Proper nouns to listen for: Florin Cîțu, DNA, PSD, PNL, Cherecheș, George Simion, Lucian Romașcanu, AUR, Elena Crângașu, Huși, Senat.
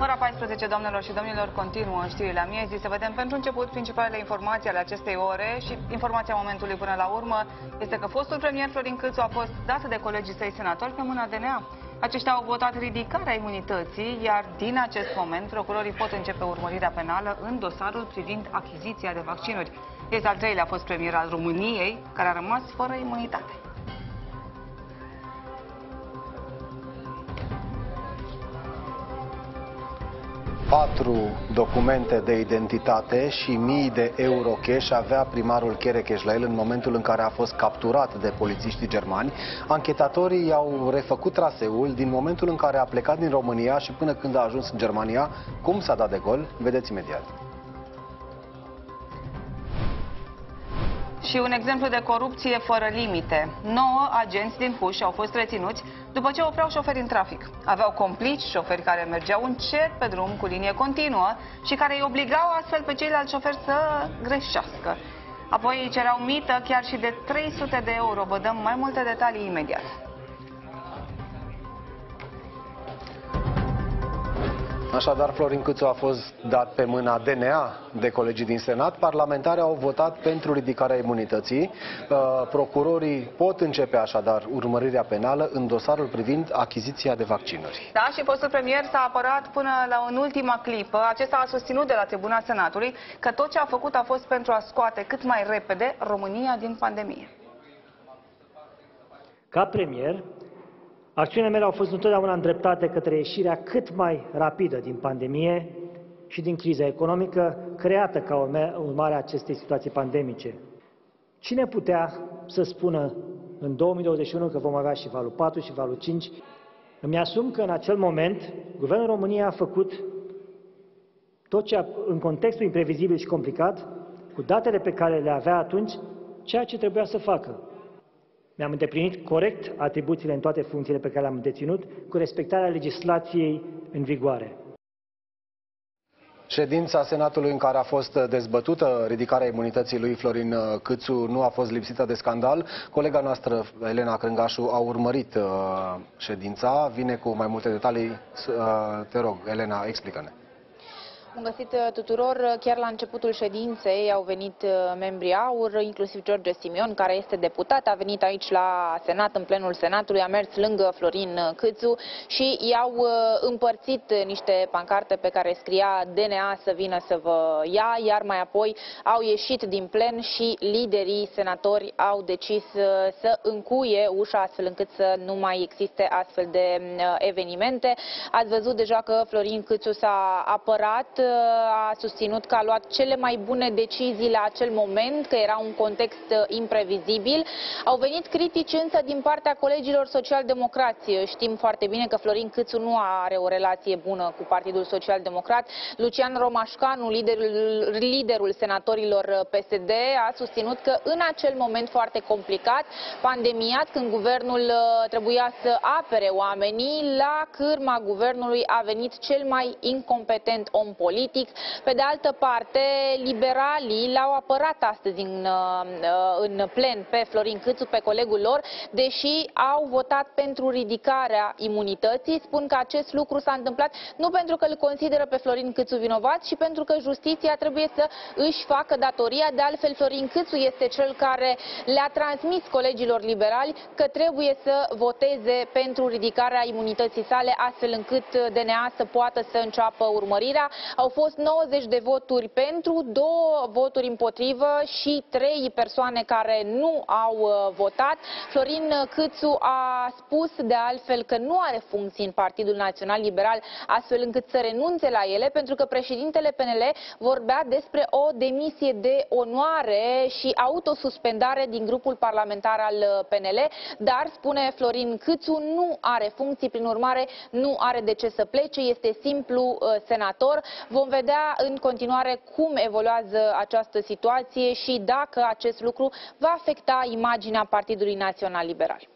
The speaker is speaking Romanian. Ora 14, doamnelor și domnilor, continuă știrile la miezii. Să vedem pentru început principalele informații ale acestei ore și informația momentului până la urmă este că fostul premier Florin Cîțu a fost dat de colegii săi senatori pe mâna DNA. Aceștia au votat ridicarea imunității, iar din acest moment procurorii pot începe urmărirea penală în dosarul privind achiziția de vaccinuri. Este al treilea fost premier al României care a rămas fără imunitate. Patru documente de identitate și mii de euro cash avea primarul Cherecheș la el în momentul în care a fost capturat de polițiștii germani. Anchetatorii i-au refăcut traseul din momentul în care a plecat din România și până când a ajuns în Germania. Cum s-a dat de gol? Vedeți imediat. Și un exemplu de corupție fără limite. 9 agenți din Huși au fost reținuți după ce opreau șoferi în trafic. Aveau complici, șoferi care mergeau încet pe drum cu linie continuă și care îi obligau astfel pe ceilalți șoferi să greșească. Apoi îi cereau mită chiar și de 300 de euro. Vă dăm mai multe detalii imediat. Așadar, Florin Cîțu a fost dat pe mâna DNA de colegii din Senat. Parlamentarii au votat pentru ridicarea imunității. Procurorii pot începe așadar urmărirea penală în dosarul privind achiziția de vaccinuri. Da, și fostul premier s-a apărat până la în ultima clipă. Acesta a susținut de la tribuna Senatului că tot ce a făcut a fost pentru a scoate cât mai repede România din pandemie. Ca premier, acțiunile mele au fost întotdeauna îndreptate către ieșirea cât mai rapidă din pandemie și din criza economică creată ca urmare a acestei situații pandemice. Cine putea să spună în 2021 că vom avea și valul 4 și valul 5? Îmi asum că în acel moment Guvernul României a făcut tot ce, în contextul imprevizibil și complicat, cu datele pe care le avea atunci, ceea ce trebuia să facă. Mi-am îndeplinit corect atribuțiile în toate funcțiile pe care le-am deținut, cu respectarea legislației în vigoare. Ședința Senatului în care a fost dezbătută ridicarea imunității lui Florin Cîțu nu a fost lipsită de scandal. Colega noastră, Elena Crângașu, a urmărit ședința. Vine cu mai multe detalii. Te rog, Elena, explică-ne. Am găsit tuturor, chiar la începutul ședinței au venit membrii AUR, inclusiv George Simion, care este deputat, a venit aici la Senat, în plenul Senatului, a mers lângă Florin Cîțu și i-au împărțit niște pancarte pe care scria DNA să vină să vă ia, iar mai apoi au ieșit din plen și liderii senatori au decis să încuie ușa astfel încât să nu mai existe astfel de evenimente. Ați văzut deja că Florin Cîțu s-a apărat, a susținut că a luat cele mai bune decizii la acel moment, că era un context imprevizibil. Au venit critici însă din partea colegilor social-democrați. Știm foarte bine că Florin Cîțu nu are o relație bună cu Partidul Social-Democrat. Lucian Romașcanu, liderul senatorilor PSD, a susținut că în acel moment foarte complicat, pandemiat, când guvernul trebuia să apere oamenii, la cârma guvernului a venit cel mai incompetent om politic. Pe de altă parte, liberalii l-au apărat astăzi în plen pe Florin Cîțu, pe colegul lor, deși au votat pentru ridicarea imunității. Spun că acest lucru s-a întâmplat nu pentru că îl consideră pe Florin Cîțu vinovat, ci pentru că justiția trebuie să își facă datoria. De altfel, Florin Cîțu este cel care le-a transmis colegilor liberali că trebuie să voteze pentru ridicarea imunității sale, astfel încât DNA să poată să înceapă urmărirea. Au fost 90 de voturi pentru, 2 voturi împotrivă și 3 persoane care nu au votat. Florin Cîțu a spus de altfel că nu are funcții în Partidul Național Liberal, astfel încât să renunțe la ele, pentru că președintele PNL vorbea despre o demisie de onoare și autosuspendare din grupul parlamentar al PNL, dar, spune Florin Cîțu, nu are funcții, prin urmare nu are de ce să plece, este simplu senator. Vom vedea în continuare cum evoluează această situație și dacă acest lucru va afecta imaginea Partidului Național Liberal.